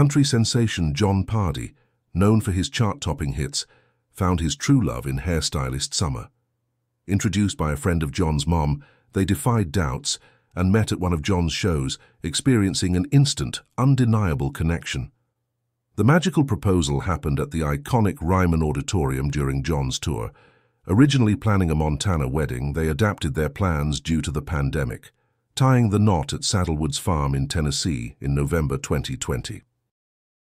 Country sensation John Pardi, known for his chart-topping hits, found his true love in hairstylist Summer. Introduced by a friend of John's mom, they defied doubts and met at one of John's shows, experiencing an instant, undeniable connection. The magical proposal happened at the iconic Ryman Auditorium during John's tour. Originally planning a Montana wedding, they adapted their plans due to the pandemic, tying the knot at Saddlewood's Farm in Tennessee in November 2020.